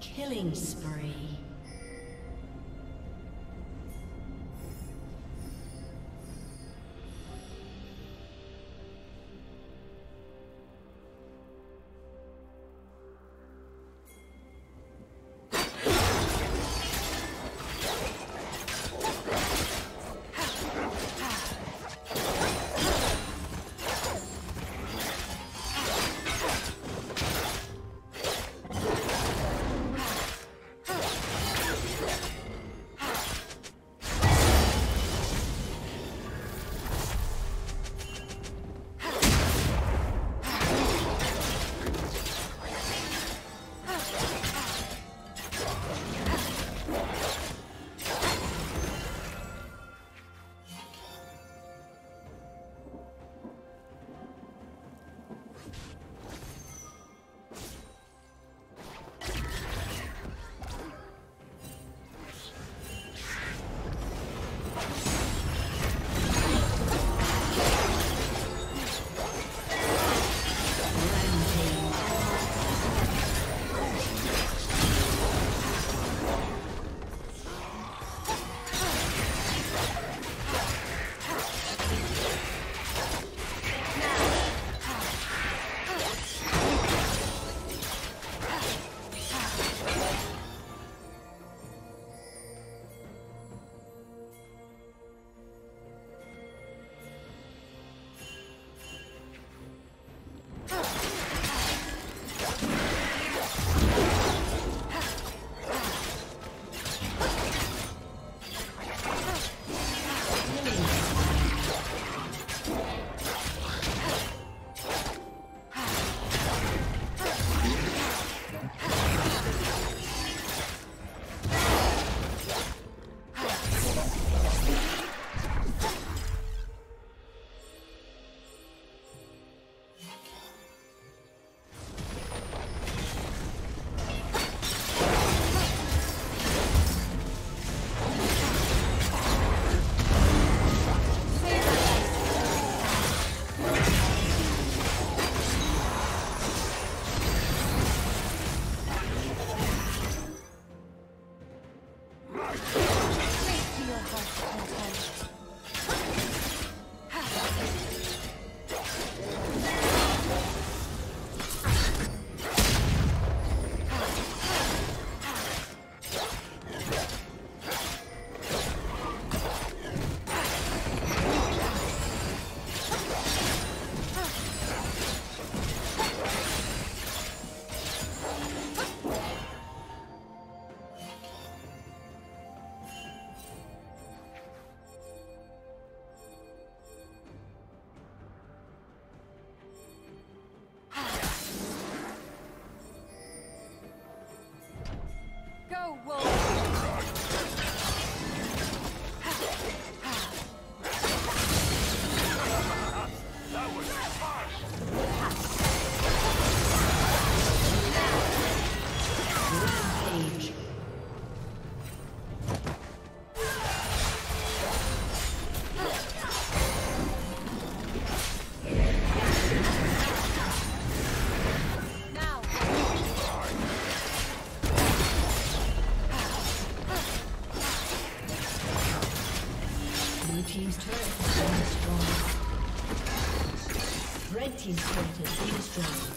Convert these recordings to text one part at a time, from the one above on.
Killing spree. Red team's turret has been destroyed.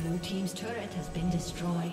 Blue team's turret has been destroyed.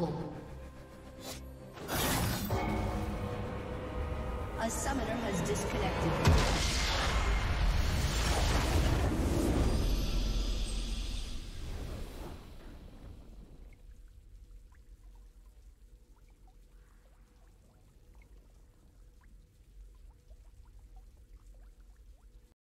Unstoppable.